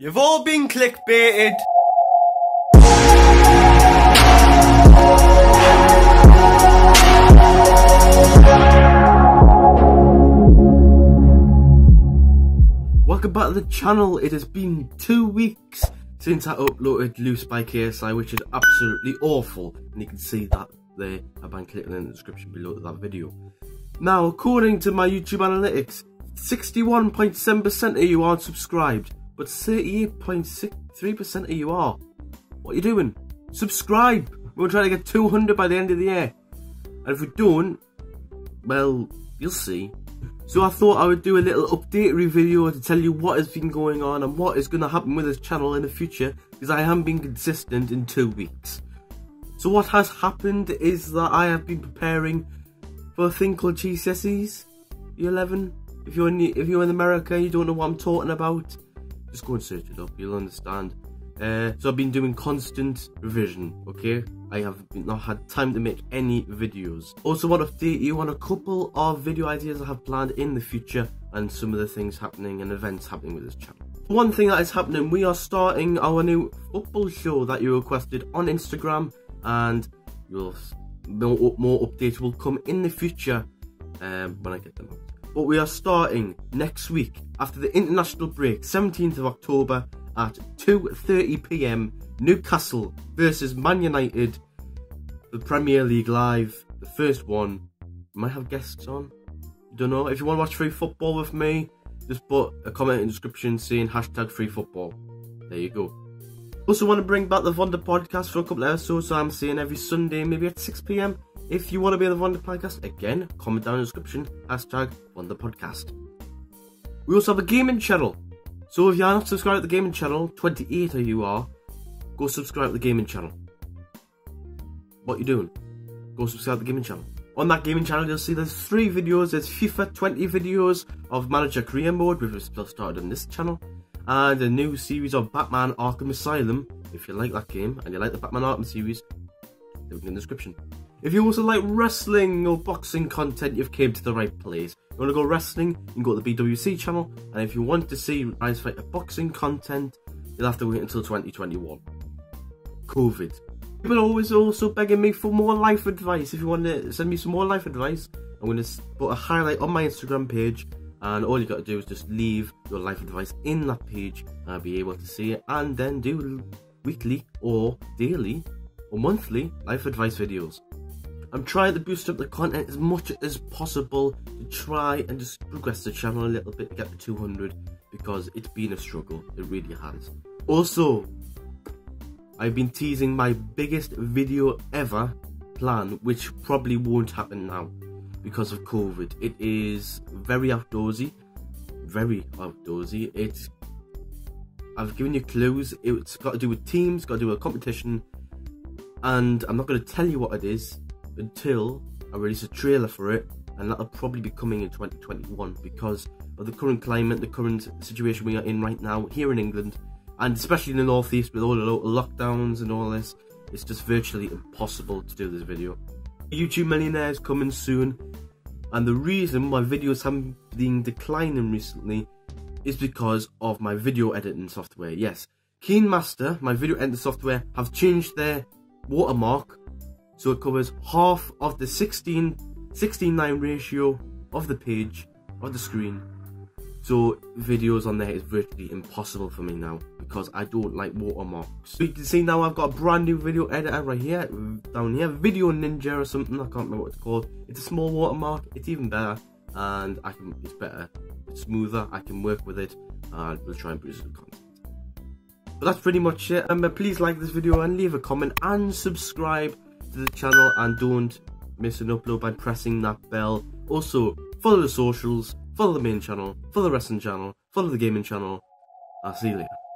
You've all been clickbaited. Welcome back to the channel. It has been 2 weeks since I uploaded Loose by KSI, which is absolutely awful. And you can see that there by clicking in the description below to that video. Now, according to my YouTube analytics, 61.7% of you aren't subscribed, but 38.63% of you are. What are you doing? Subscribe! We're trying to get 200 by the end of the year. And if we don't, well, you'll see. So I thought I would do a little updatory video to tell you what has been going on and what is going to happen with this channel in the future, because I haven't been consistent in 2 weeks. So what has happened is that I have been preparing for a thing called GCSEs, year 11. If you're in America and you don't know what I'm talking about, just go and search it up, you'll understand. So I've been doing constant revision, okay? I have not had time to make any videos. Also want to update you on a couple of video ideas I have planned in the future and some of the things happening and events happening with this channel. One thing that is happening, we are starting our new football show that you requested on Instagram, and more updates will come in the future when I get them out. But we are starting next week after the international break, 17th of October at 2:30 p.m. Newcastle versus Man United, the Premier League Live, the first one. We might have guests on, don't know. If you want to watch free football with me, just put a comment in the description saying #freefootball. There you go. Also want to bring back the VonDerPodcast for a couple of episodes, so I'm saying every Sunday, maybe at 6 p.m. If you want to be on the VonDerPodcast, again, comment down in the description, #VonDerPodcast. We also have a gaming channel. So if you are not subscribed to the gaming channel, 28 of you are, go subscribe to the gaming channel. What are you doing? Go subscribe to the gaming channel. On that gaming channel, you'll see there's 3 videos. There's FIFA 20 videos of Manager Career Mode, which was still started on this channel. And a new series of Batman Arkham Asylum. If you like that game, and you like the Batman Arkham series, link in the description. If you also like wrestling or boxing content, you've came to the right place. If you want to go wrestling, you can go to the BWC channel. And if you want to see Ice Fight boxing content, you'll have to wait until 2021. COVID. People are always also begging me for more life advice. If you want to send me some more life advice, I'm going to put a highlight on my Instagram page. And all you got to do is just leave your life advice in that page. And I'll be able to see it. And then do weekly or daily or monthly life advice videos. I'm trying to boost up the content as much as possible to try and just progress the channel a little bit to get to 200, because it's been a struggle, it really has. Also, I've been teasing my biggest video ever plan, which probably won't happen now because of COVID. It is very outdoorsy. I've given you clues, it's got to do with teams, got to do with a competition, and I'm not going to tell you what it is until I release a trailer for it, and that'll probably be coming in 2021 because of the current climate, the current situation we are in right now here in England, and especially in the northeast with all the local lockdowns and all this. It's just virtually impossible to do this video. YouTube Millionaire is coming soon, and the reason my videos haven't been declining recently is because of my video editing software. Yes, KineMaster, my video editing software, have changed their watermark. So it covers half of the 16:9 ratio of the page, of the screen. So videos on there is virtually impossible for me now because I don't like watermarks. So you can see now I've got a brand new video editor right here, down here, Video Ninja or something, I can't remember what it's called. It's a small watermark, it's even better, and it's better, it's smoother, I can work with it, and we'll try and produce some content. But that's pretty much it. Remember, please like this video and leave a comment and subscribe to the channel, and don't miss an upload by pressing that bell. Also follow the socials, follow the main channel, follow the wrestling channel, follow the gaming channel. I'll see you later.